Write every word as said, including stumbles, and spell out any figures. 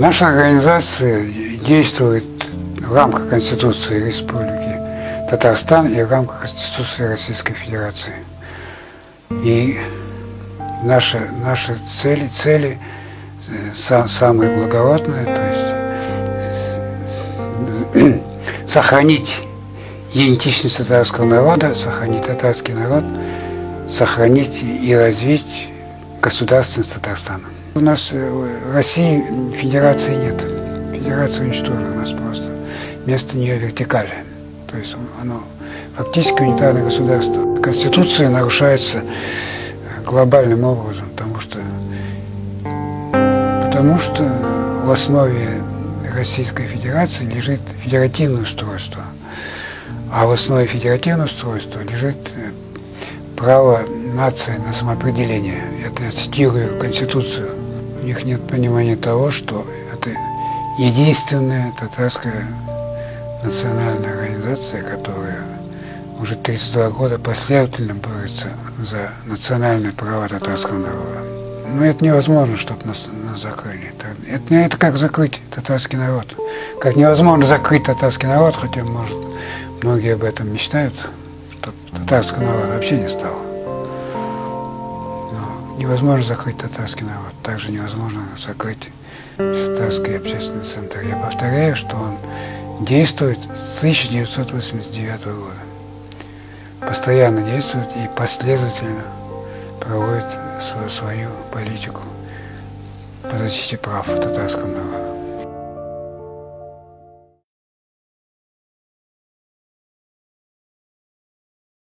Наша организация действует в рамках Конституции Республики Татарстан и в рамках Конституции Российской Федерации. И наши, наши цели, цели сам, самые благородные, то есть сохранить идентичность татарского народа, сохранить татарский народ, сохранить и развить государственность Татарстана. У нас в России федерации нет. Федерация уничтожена у нас просто. Вместо нее вертикаль. То есть оно фактически унитарное государство. Конституция нарушается глобальным образом, потому что, потому что в основе Российской Федерации лежит федеративное устройство. А в основе федеративного устройства лежит право нации на самоопределение. Это я цитирую Конституцию. У них нет понимания того, что это единственная татарская национальная организация, которая уже тридцать два года последовательно борется за национальные права татарского народа. Но это невозможно, чтобы нас, нас закрыли. Это, это как закрыть татарский народ. Как невозможно закрыть татарский народ, хотя, может, многие об этом мечтают, чтобы татарского народа вообще не стало. Но невозможно закрыть татарский народ. Также невозможно закрыть Всетатарский общественный центр. Я повторяю, что он действует с тысяча девятьсот восемьдесят девятого года. Постоянно действует и последовательно проводит свою, свою политику по защите прав татарского народа.